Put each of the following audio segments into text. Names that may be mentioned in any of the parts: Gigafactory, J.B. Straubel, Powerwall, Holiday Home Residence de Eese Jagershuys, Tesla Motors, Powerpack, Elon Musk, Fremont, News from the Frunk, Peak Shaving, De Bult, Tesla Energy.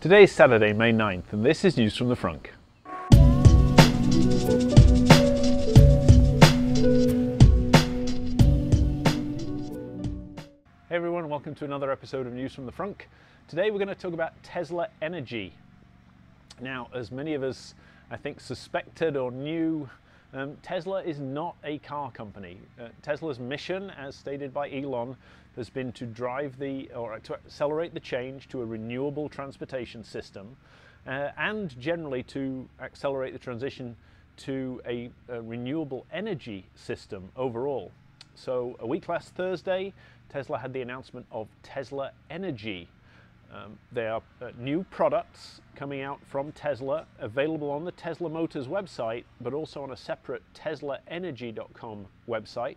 Today is Saturday, May 9th, and this is News from the Frunk. Hey everyone, welcome to another episode of News from the Frunk. Today we're going to talk about Tesla Energy. Now, as many of us, I think, suspected or knew, Tesla is not a car company. Tesla's mission, as stated by Elon, has been to accelerate the change to a renewable transportation system, and generally to accelerate the transition to a renewable energy system overall. So a week last Thursday, Tesla had the announcement of Tesla Energy. They are new products coming out from Tesla, available on the Tesla Motors website, but also on a separate teslaenergy.com website.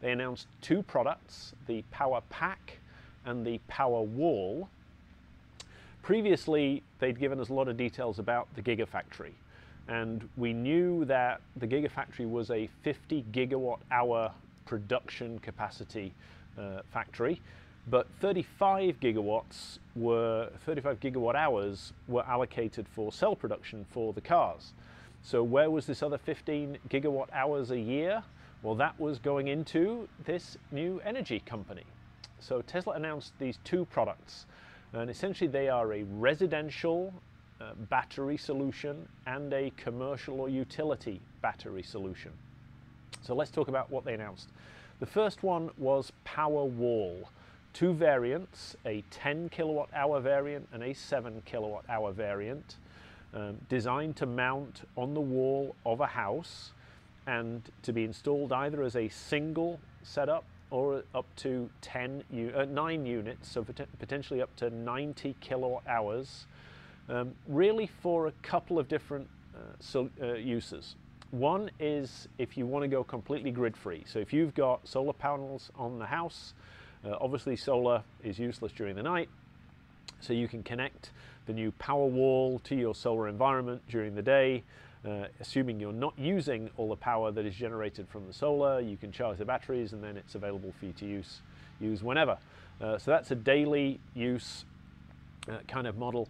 They announced two products, the Powerpack and the Powerwall. Previously, they'd given us a lot of details about the Gigafactory, and we knew that the Gigafactory was a 50 gigawatt hour production capacity factory. But 35 gigawatt hours were allocated for cell production for the cars. So where was this other 15 gigawatt hours a year? Well, that was going into this new energy company. So Tesla announced these two products, and essentially they are a residential battery solution and a commercial or utility battery solution. So let's talk about what they announced. The first one was Powerwall. Two variants, a 10 kilowatt hour variant and a 7 kilowatt hour variant, designed to mount on the wall of a house and to be installed either as a single setup or up to 9 units, so potentially up to 90 kilowatt hours, really for a couple of different uses. One is if you want to go completely grid free, so if you've got solar panels on the house, obviously solar is useless during the night, so you can connect the new Powerwall to your solar environment during the day, assuming you're not using all the power that is generated from the solar. You can charge the batteries and then it's available for you to use whenever. So that's a daily use kind of model.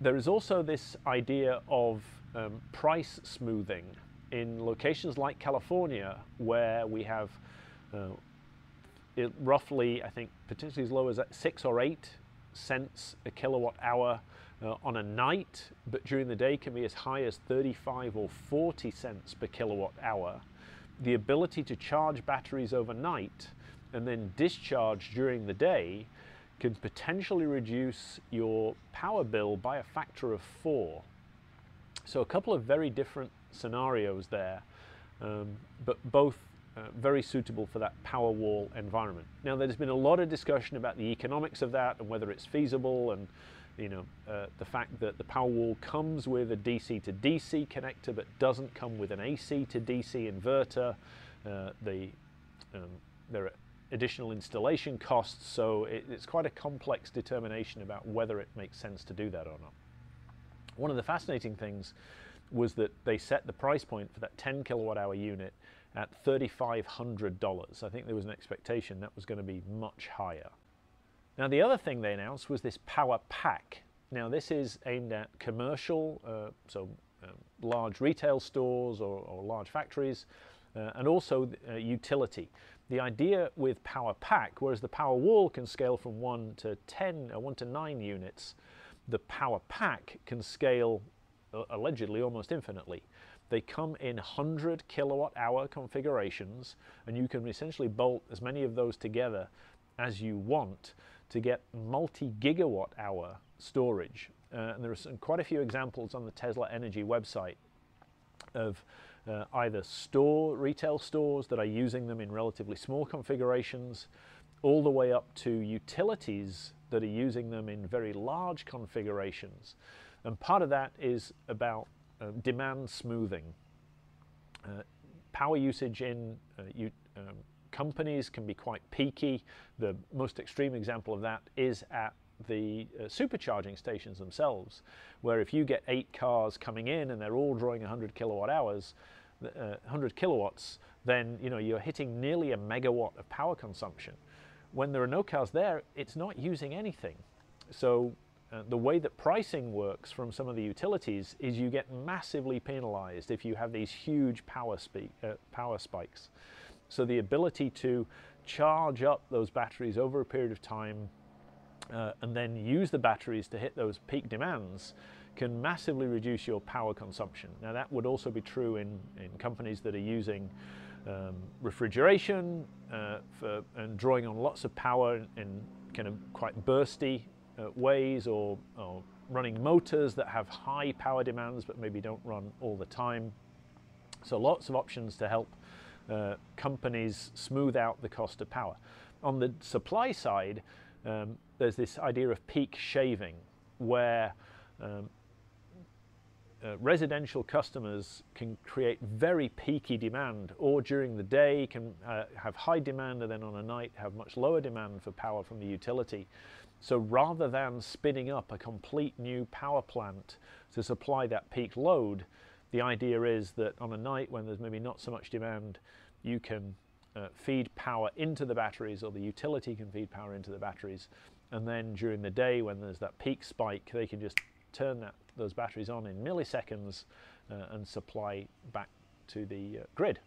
There is also this idea of price smoothing in locations like California, where we have roughly, I think, potentially as low as 6 or 8 cents a kilowatt hour on a night, but during the day can be as high as 35 or 40 cents per kilowatt hour. The ability to charge batteries overnight and then discharge during the day can potentially reduce your power bill by a factor of 4. So a couple of very different scenarios there, but both very suitable for that Powerwall environment. Now, there's been a lot of discussion about the economics of that and whether it's feasible, and you know, the fact that the Powerwall comes with a DC to DC connector but doesn't come with an AC to DC inverter. There are additional installation costs, so it's quite a complex determination about whether it makes sense to do that or not. One of the fascinating things was that they set the price point for that 10 kilowatt hour unit at $3,500. I think there was an expectation that was going to be much higher. Now, the other thing they announced was this Power Pack. Now, this is aimed at commercial, large retail stores or large factories, and also utility. The idea with Power Pack, whereas the Powerwall can scale from 1 to 9 units, the Power Pack can scale allegedly almost infinitely. They come in 100 kilowatt hour configurations, and you can essentially bolt as many of those together as you want to get multi-gigawatt hour storage. And there are quite a few examples on the Tesla Energy website of either retail stores that are using them in relatively small configurations, all the way up to utilities that are using them in very large configurations. And part of that is about demand smoothing. Power usage in companies can be quite peaky. The most extreme example of that is at the supercharging stations themselves, where if you get 8 cars coming in and they're all drawing 100 kilowatts, then you know, you're hitting nearly a megawatt of power consumption. When there are no cars there, it's not using anything. So The way that pricing works from some of the utilities is you get massively penalized if you have these huge power spikes. So the ability to charge up those batteries over a period of time and then use the batteries to hit those peak demands can massively reduce your power consumption. Now that would also be true in companies that are using refrigeration and drawing on lots of power in kind of quite bursty ways, or running motors that have high power demands but maybe don't run all the time. So lots of options to help companies smooth out the cost of power. On the supply side, there's this idea of peak shaving, where residential customers can create very peaky demand, or during the day can have high demand and then on a night have much lower demand for power from the utility. So rather than spinning up a complete new power plant to supply that peak load, the idea is that on a night when there's maybe not so much demand, you can feed power into the batteries, or the utility can feed power into the batteries, and then during the day when there's that peak spike, they can just turn those batteries on in milliseconds and supply back to the grid.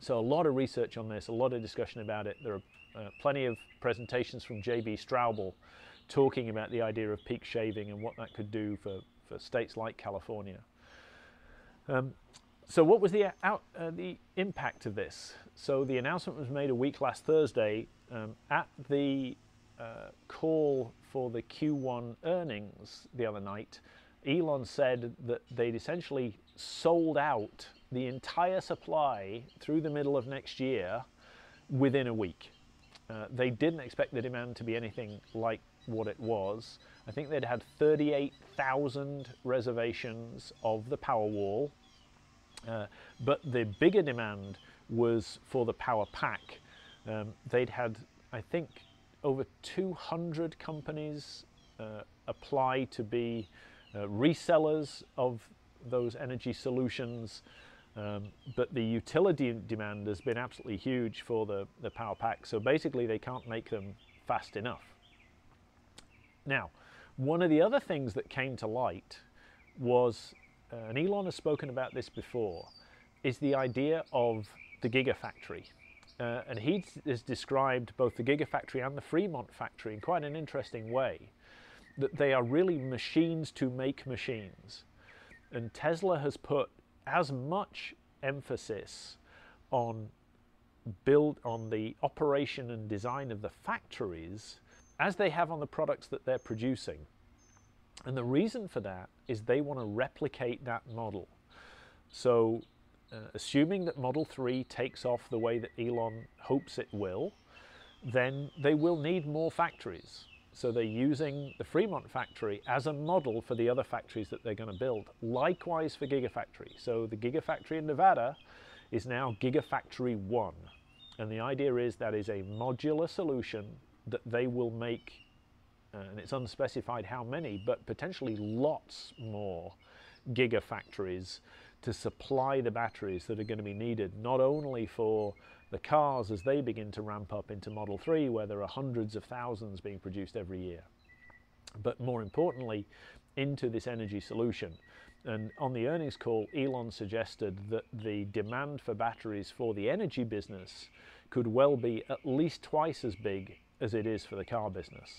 So a lot of research on this, a lot of discussion about it. There are plenty of presentations from J.B. Straubel talking about the idea of peak shaving and what that could do for states like California. So what was the impact of this? So the announcement was made a week last Thursday at the call for the Q1 earnings the other night. Elon said that they'd essentially sold out the entire supply through the middle of next year within a week. They didn't expect the demand to be anything like what it was. I think they'd had 38,000 reservations of the Powerwall, but the bigger demand was for the Powerpack. They'd had, I think, over 200 companies apply to be resellers of those energy solutions. But the utility demand has been absolutely huge for the power pack, so basically they can't make them fast enough. Now, one of the other things that came to light was, and Elon has spoken about this before, is the idea of the Gigafactory. And he has described both the Gigafactory and the Fremont factory in quite an interesting way, that they are really machines to make machines. And Tesla has put as much emphasis on the operation and design of the factories as they have on the products that they're producing. And the reason for that is they want to replicate that model. So assuming that Model 3 takes off the way that Elon hopes it will, then they will need more factories. So they're using the Fremont factory as a model for the other factories that they're going to build. Likewise for Gigafactory. So the Gigafactory in Nevada is now Gigafactory 1. And the idea is that is a modular solution that they will make, and it's unspecified how many, but potentially lots more Gigafactories to supply the batteries that are going to be needed, not only for the cars as they begin to ramp up into Model 3, where there are hundreds of thousands being produced every year, but more importantly, into this energy solution. And on the earnings call, Elon suggested that the demand for batteries for the energy business could well be at least twice as big as it is for the car business.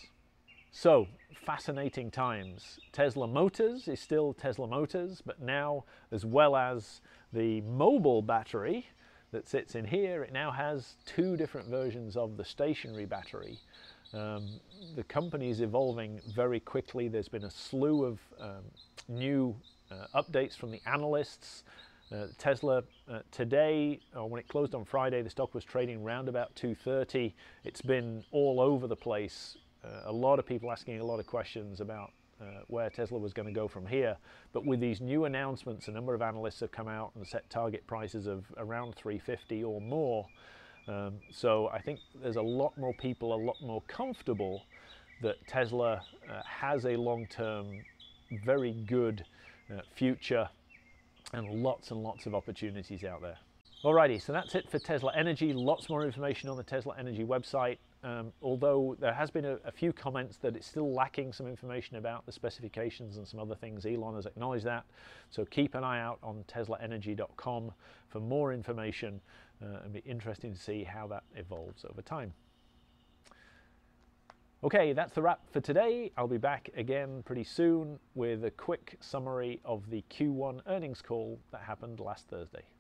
So, fascinating times. Tesla Motors is still Tesla Motors, but now, as well as the mobile battery that sits in here, it now has two different versions of the stationary battery. The company is evolving very quickly. There's been a slew of new updates from the analysts. Tesla today, when it closed on Friday, the stock was trading around about 230. It's been all over the place. A lot of people asking a lot of questions about where Tesla was going to go from here, but with these new announcements, a number of analysts have come out and set target prices of around 350 or more. So I think there's a lot more people, a lot more comfortable that Tesla has a long-term, very good future, and lots of opportunities out there. Alrighty, so that's it for Tesla Energy. Lots more information on the Tesla Energy website. although there has been a few comments that it's still lacking some information about the specifications and some other things. Elon has acknowledged that, so keep an eye out on teslaenergy.com for more information. It'll be interesting to see how that evolves over time. Okay, that's the wrap for today. I'll be back again pretty soon with a quick summary of the Q1 earnings call that happened last Thursday.